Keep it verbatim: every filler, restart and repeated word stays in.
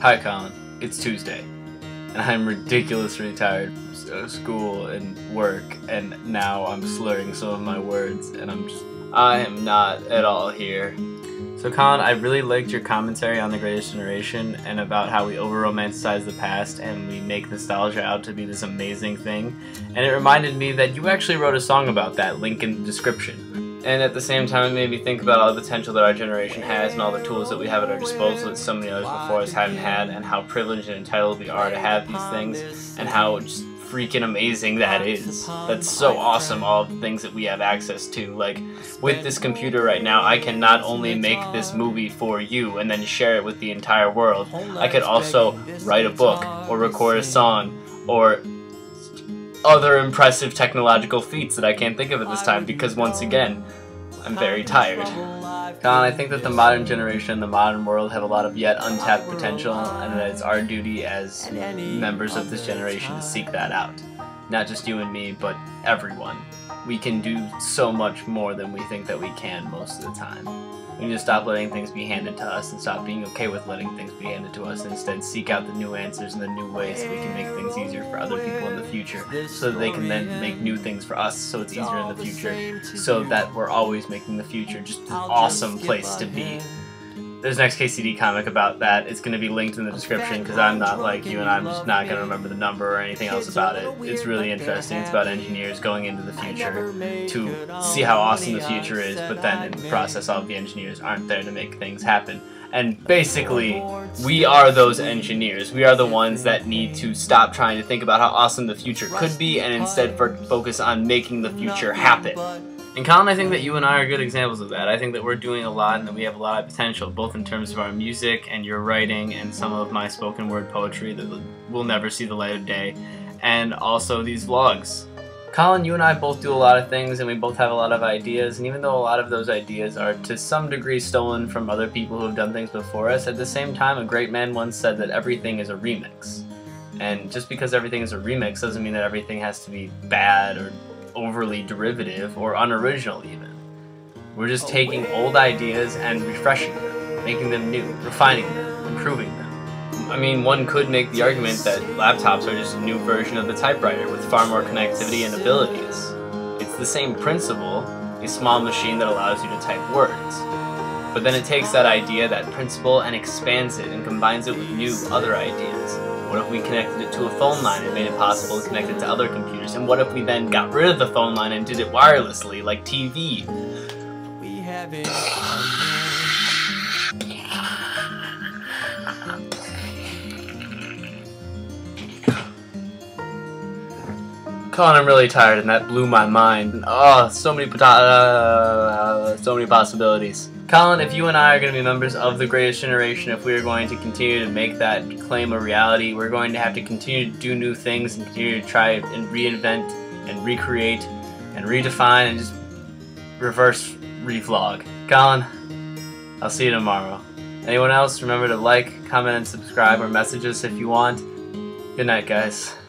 Hi Colin, it's Tuesday, and I'm ridiculously tired from school and work, and now I'm slurring some of my words, and I'm just, I am not at all here. So Colin, I really liked your commentary on The Greatest Generation and about how we over-romanticize the past and we make nostalgia out to be this amazing thing, and it reminded me that you actually wrote a song about that, link in the description. And at the same time, it made me think about all the potential that our generation has and all the tools that we have at our disposal that so many others before us haven't had, and how privileged and entitled we are to have these things, and how just freaking amazing that is. That's so awesome, all the things that we have access to. Like, with this computer right now, I can not only make this movie for you and then share it with the entire world, I could also write a book, or record a song, or other impressive technological feats that I can't think of at this time because, once again, I'm very tired. Colin, I think that the modern generation and the modern world have a lot of yet untapped potential, and that it's our duty as members of this generation to seek that out. Not just you and me, but everyone. We can do so much more than we think that we can most of the time. We need to stop letting things be handed to us and stop being okay with letting things be handed to us, and instead seek out the new answers and the new ways that we can make things easier for other people in the future, so that they can then make new things for us so it's easier in the future, so that we're always making the future just an awesome place to be. There's an X K C D comic about that. It's going to be linked in the description because I'm not like you and I'm just not going to remember the number or anything else about it. It's really interesting. It's about engineers going into the future to see how awesome the future is, but then in the process all of the engineers aren't there to make things happen. And basically, we are those engineers. We are the ones that need to stop trying to think about how awesome the future could be and instead focus on making the future happen. And Colin, I think that you and I are good examples of that. I think that we're doing a lot and that we have a lot of potential, both in terms of our music and your writing and some of my spoken word poetry that will never see the light of day, and also these vlogs. Colin, you and I both do a lot of things and we both have a lot of ideas, and even though a lot of those ideas are to some degree stolen from other people who have done things before us, at the same time a great man once said that everything is a remix. And just because everything is a remix doesn't mean that everything has to be bad or overly derivative or unoriginal even. We're just taking old ideas and refreshing them, making them new, refining them, improving them. I mean, one could make the argument that laptops are just a new version of the typewriter with far more connectivity and abilities. It's the same principle, a small machine that allows you to type words. But then it takes that idea, that principle, and expands it and combines it with new other ideas. What if we connected it to a phone line and made it possible to connect it to other computers? And what if we then got rid of the phone line and did it wirelessly, like T V? We have it. Colin, I'm really tired, and that blew my mind. Oh, so many pota uh, so many possibilities. Colin, if you and I are going to be members of The Greatest Generation, if we are going to continue to make that claim a reality, we're going to have to continue to do new things and continue to try and reinvent and recreate and redefine and just reverse revlog. Colin, I'll see you tomorrow. Anyone else, remember to like, comment, and subscribe, or message us if you want. Good night, guys.